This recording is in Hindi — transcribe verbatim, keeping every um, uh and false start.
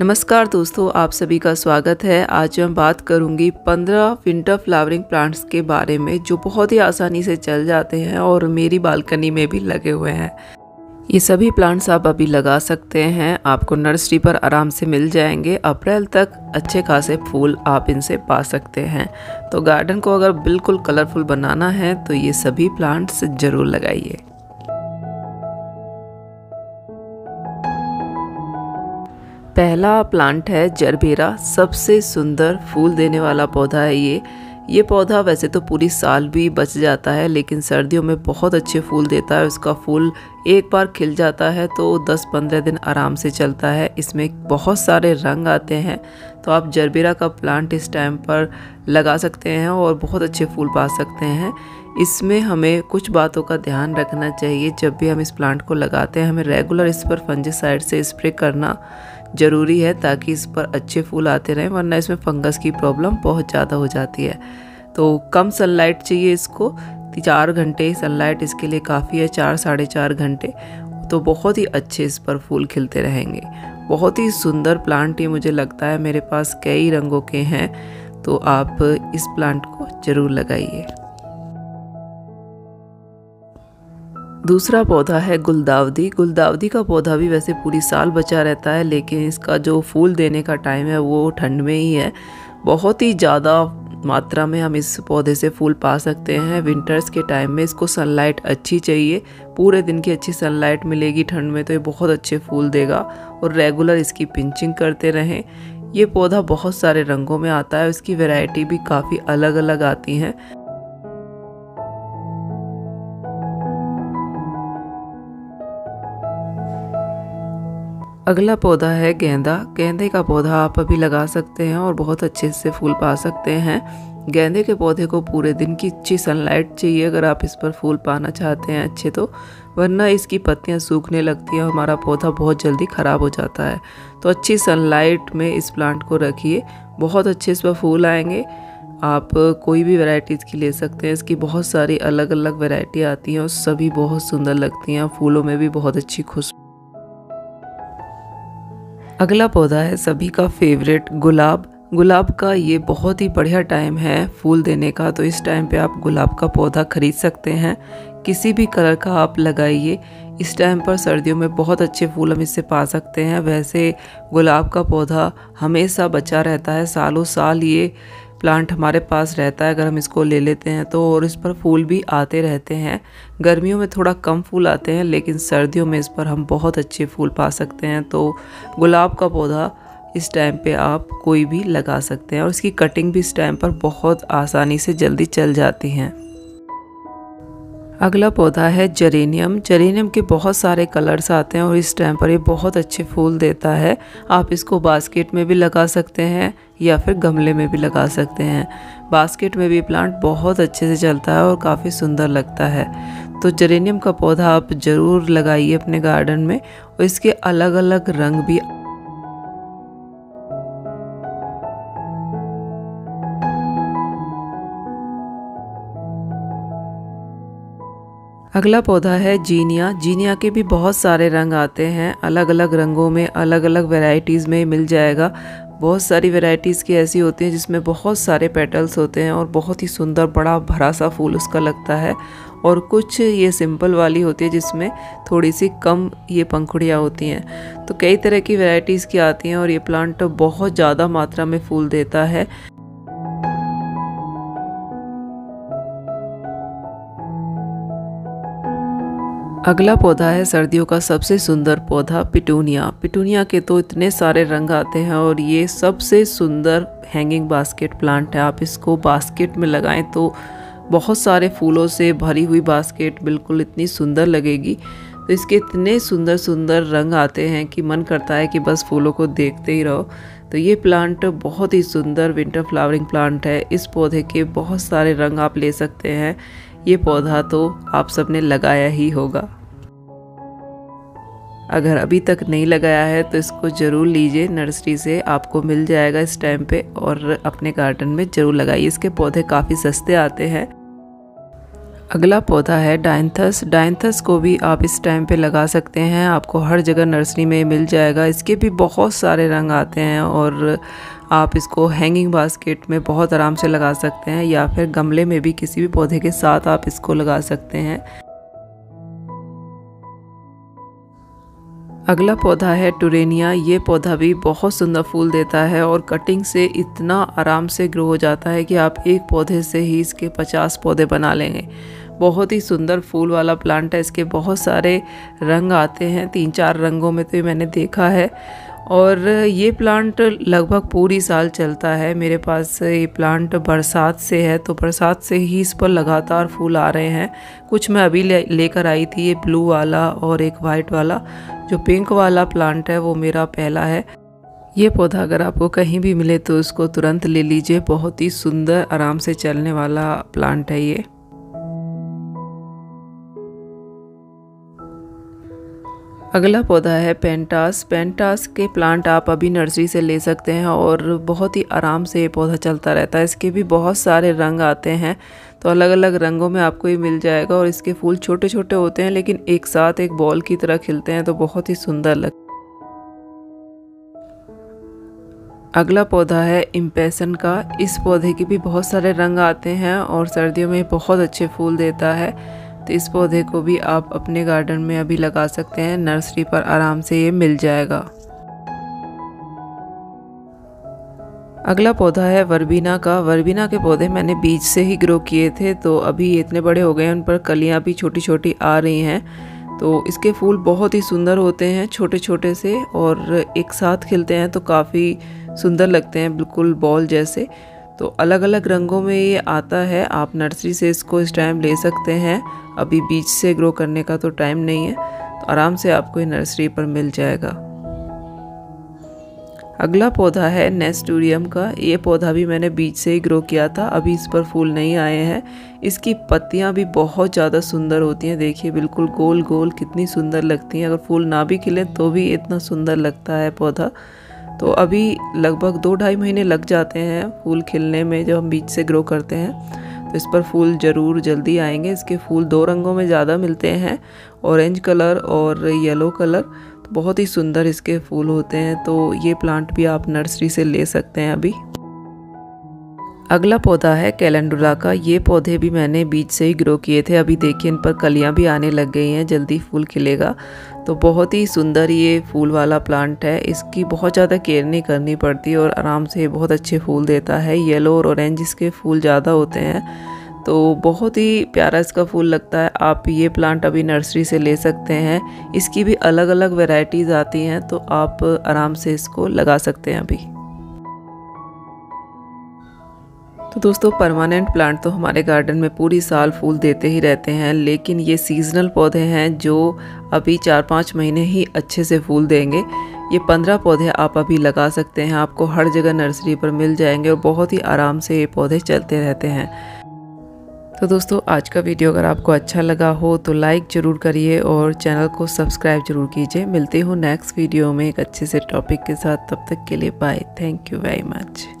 नमस्कार दोस्तों, आप सभी का स्वागत है। आज हम बात करूंगी पंद्रह विंटर फ्लावरिंग प्लांट्स के बारे में जो बहुत ही आसानी से चल जाते हैं और मेरी बालकनी में भी लगे हुए हैं। ये सभी प्लांट्स आप अभी लगा सकते हैं, आपको नर्सरी पर आराम से मिल जाएंगे। अप्रैल तक अच्छे खासे फूल आप इनसे पा सकते हैं। तो गार्डन को अगर बिल्कुल कलरफुल बनाना है तो ये सभी प्लांट्स ज़रूर लगाइए। पहला प्लांट है जरबेरा, सबसे सुंदर फूल देने वाला पौधा है ये। ये पौधा वैसे तो पूरी साल भी बच जाता है, लेकिन सर्दियों में बहुत अच्छे फूल देता है। उसका फूल एक बार खिल जाता है तो दस पंद्रह दिन आराम से चलता है। इसमें बहुत सारे रंग आते हैं, तो आप जरबेरा का प्लांट इस टाइम पर लगा सकते हैं और बहुत अच्छे फूल पा सकते हैं। इसमें हमें कुछ बातों का ध्यान रखना चाहिए। जब भी हम इस प्लांट को लगाते हैं, हमें रेगुलर इस पर फंगिसाइड से स्प्रे करना ज़रूरी है ताकि इस पर अच्छे फूल आते रहें, वरना इसमें फंगस की प्रॉब्लम बहुत ज़्यादा हो जाती है। तो कम सनलाइट चाहिए इसको, चार घंटे सनलाइट इसके लिए काफ़ी है, चार साढ़े चार घंटे, तो बहुत ही अच्छे इस पर फूल खिलते रहेंगे। बहुत ही सुंदर प्लांट ये मुझे लगता है, मेरे पास कई रंगों के हैं, तो आप इस प्लांट को ज़रूर लगाइए। दूसरा पौधा है गुलदाउदी। गुलदाउदी का पौधा भी वैसे पूरी साल बचा रहता है, लेकिन इसका जो फूल देने का टाइम है वो ठंड में ही है। बहुत ही ज़्यादा मात्रा में हम इस पौधे से फूल पा सकते हैं। विंटर्स के टाइम में इसको सनलाइट अच्छी चाहिए, पूरे दिन की अच्छी सनलाइट मिलेगी ठंड में तो ये बहुत अच्छे फूल देगा। और रेगुलर इसकी पिंचिंग करते रहें। ये पौधा बहुत सारे रंगों में आता है, इसकी वेराइटी भी काफ़ी अलग अलग आती हैं। अगला पौधा है गेंदा। गेंदे का पौधा आप अभी लगा सकते हैं और बहुत अच्छे से फूल पा सकते हैं। गेंदे के पौधे को पूरे दिन की अच्छी सनलाइट चाहिए अगर आप इस पर फूल पाना चाहते हैं अच्छे, तो वरना इसकी पत्तियां सूखने लगती हैं और हमारा पौधा बहुत जल्दी ख़राब हो जाता है। तो अच्छी सनलाइट में इस प्लांट को रखिए, बहुत अच्छे इस पर फूल आएंगे। आप कोई भी वैरायटी इसकी ले सकते हैं, इसकी बहुत सारी अलग अलग वैरायटी आती हैं और सभी बहुत सुंदर लगती हैं, फूलों में भी बहुत अच्छी खुशबू। अगला पौधा है सभी का फेवरेट गुलाब। गुलाब का ये बहुत ही बढ़िया टाइम है फूल देने का, तो इस टाइम पे आप गुलाब का पौधा खरीद सकते हैं। किसी भी कलर का आप लगाइए, इस टाइम पर सर्दियों में बहुत अच्छे फूल हम इससे पा सकते हैं। वैसे गुलाब का पौधा हमेशा बचा रहता है, सालों साल ये प्लांट हमारे पास रहता है अगर हम इसको ले लेते हैं तो, और इस पर फूल भी आते रहते हैं। गर्मियों में थोड़ा कम फूल आते हैं, लेकिन सर्दियों में इस पर हम बहुत अच्छे फूल पा सकते हैं। तो गुलाब का पौधा इस टाइम पे आप कोई भी लगा सकते हैं और इसकी कटिंग भी इस टाइम पर बहुत आसानी से जल्दी चल जाती हैं। अगला पौधा है जेरेनियम। जेरेनियम के बहुत सारे कलर्स आते हैं और इस टाइम पर ये बहुत अच्छे फूल देता है। आप इसको बास्केट में भी लगा सकते हैं या फिर गमले में भी लगा सकते हैं। बास्केट में भी प्लांट बहुत अच्छे से चलता है और काफ़ी सुंदर लगता है। तो जेरेनियम का पौधा आप ज़रूर लगाइए अपने गार्डन में, और इसके अलग अलग रंग भी। अगला पौधा है जीनिया। जीनिया के भी बहुत सारे रंग आते हैं, अलग अलग रंगों में अलग अलग वैरायटीज़ में मिल जाएगा। बहुत सारी वैरायटीज़ की ऐसी होती हैं जिसमें बहुत सारे पेटल्स होते हैं और बहुत ही सुंदर बड़ा भरा सा फूल उसका लगता है, और कुछ ये सिंपल वाली होती है जिसमें थोड़ी सी कम ये पंखुड़ियाँ होती हैं। तो कई तरह की वैरायटीज़ की आती हैं और ये प्लांट बहुत ज़्यादा मात्रा में फूल देता है। अगला पौधा है सर्दियों का सबसे सुंदर पौधा पिटूनिया। पिटूनिया के तो इतने सारे रंग आते हैं और ये सबसे सुंदर हैंगिंग बास्केट प्लांट है। आप इसको बास्केट में लगाएं तो बहुत सारे फूलों से भरी हुई बास्केट बिल्कुल इतनी सुंदर लगेगी। तो इसके इतने सुंदर सुंदर रंग आते हैं कि मन करता है कि बस फूलों को देखते ही रहो। तो ये प्लांट बहुत ही सुंदर विंटर फ्लावरिंग प्लांट है। इस पौधे के बहुत सारे रंग आप ले सकते हैं। ये पौधा तो आप सबने लगाया ही होगा। अगर अभी तक नहीं लगाया है तो इसको ज़रूर लीजिए, नर्सरी से आपको मिल जाएगा इस टाइम पे, और अपने गार्डन में ज़रूर लगाइए। इसके पौधे काफ़ी सस्ते आते हैं। अगला पौधा है डायन्थस। डायन्थस को भी आप इस टाइम पे लगा सकते हैं, आपको हर जगह नर्सरी में मिल जाएगा। इसके भी बहुत सारे रंग आते हैं और आप इसको हैंगिंग बास्केट में बहुत आराम से लगा सकते हैं या फिर गमले में भी किसी भी पौधे के साथ आप इसको लगा सकते हैं। अगला पौधा है टुरेनिया। ये पौधा भी बहुत सुंदर फूल देता है और कटिंग से इतना आराम से ग्रो हो जाता है कि आप एक पौधे से ही इसके पचास पौधे बना लेंगे। बहुत ही सुंदर फूल वाला प्लांट है। इसके बहुत सारे रंग आते हैं, तीन चार रंगों में तो मैंने देखा है और ये प्लांट लगभग पूरी साल चलता है। मेरे पास ये प्लांट बरसात से है तो बरसात से ही इस पर लगातार फूल आ रहे हैं। कुछ मैं अभी लेकर आई थी, ये ब्लू वाला और एक वाइट वाला। जो पिंक वाला प्लांट है वो मेरा पहला है। ये पौधा अगर आपको कहीं भी मिले तो इसको तुरंत ले लीजिए, बहुत ही सुंदर आराम से चलने वाला प्लांट है ये। अगला पौधा है पेंटास। पेंटास के प्लांट आप अभी नर्सरी से ले सकते हैं और बहुत ही आराम से ये पौधा चलता रहता है। इसके भी बहुत सारे रंग आते हैं तो अलग अलग रंगों में आपको ये मिल जाएगा और इसके फूल छोटे छोटे होते हैं लेकिन एक साथ एक बॉल की तरह खिलते हैं तो बहुत ही सुंदर लगता है। अगला पौधा है इम्पेसन का। इस पौधे के भी बहुत सारे रंग आते हैं और सर्दियों में बहुत अच्छे फूल देता है तो इस पौधे को भी आप अपने गार्डन में अभी लगा सकते हैं, नर्सरी पर आराम से ये मिल जाएगा। अगला पौधा है वर्बीना का। वर्बीना के पौधे मैंने बीज से ही ग्रो किए थे तो अभी ये इतने बड़े हो गए हैं, उन पर कलियां भी छोटी छोटी आ रही हैं। तो इसके फूल बहुत ही सुंदर होते हैं, छोटे छोटे से और एक साथ खिलते हैं तो काफ़ी सुंदर लगते हैं, बिल्कुल बॉल जैसे। तो अलग अलग रंगों में ये आता है, आप नर्सरी से इसको इस टाइम ले सकते हैं, अभी बीज से ग्रो करने का तो टाइम नहीं है तो आराम से आपको ये नर्सरी पर मिल जाएगा। अगला पौधा है नेस्टूरियम का। ये पौधा भी मैंने बीज से ही ग्रो किया था, अभी इस पर फूल नहीं आए हैं। इसकी पत्तियां भी बहुत ज़्यादा सुंदर होती हैं, देखिए बिल्कुल गोल गोल कितनी सुंदर लगती हैं। अगर फूल ना भी खिले तो भी इतना सुंदर लगता है पौधा। तो अभी लगभग दो ढाई महीने लग जाते हैं फूल खिलने में जब हम बीज से ग्रो करते हैं, तो इस पर फूल ज़रूर जल्दी आएंगे। इसके फूल दो रंगों में ज़्यादा मिलते हैं, ऑरेंज कलर और येलो कलर। तो बहुत ही सुंदर इसके फूल होते हैं तो ये प्लांट भी आप नर्सरी से ले सकते हैं अभी। अगला पौधा है कैलेंडुला का। ये पौधे भी मैंने बीज से ही ग्रो किए थे, अभी देखिए इन पर कलियां भी आने लग गई हैं, जल्दी फूल खिलेगा। तो बहुत ही सुंदर ये फूल वाला प्लांट है, इसकी बहुत ज़्यादा केयर नहीं करनी पड़ती और आराम से बहुत अच्छे फूल देता है। येलो और ऑरेंज इसके फूल ज़्यादा होते हैं तो बहुत ही प्यारा इसका फूल लगता है। आप ये प्लांट अभी नर्सरी से ले सकते हैं, इसकी भी अलग अलग वेराइटीज़ आती हैं तो आप आराम से इसको लगा सकते हैं अभी। तो दोस्तों परमानेंट प्लांट तो हमारे गार्डन में पूरी साल फूल देते ही रहते हैं, लेकिन ये सीजनल पौधे हैं जो अभी चार पाँच महीने ही अच्छे से फूल देंगे। ये पंद्रह पौधे आप अभी लगा सकते हैं, आपको हर जगह नर्सरी पर मिल जाएंगे और बहुत ही आराम से ये पौधे चलते रहते हैं। तो दोस्तों आज का वीडियो अगर आपको अच्छा लगा हो तो लाइक ज़रूर करिए और चैनल को सब्सक्राइब ज़रूर कीजिए। मिलते हो नेक्स्ट वीडियो में एक अच्छे से टॉपिक के साथ, तब तक के लिए bye. Thank you very much.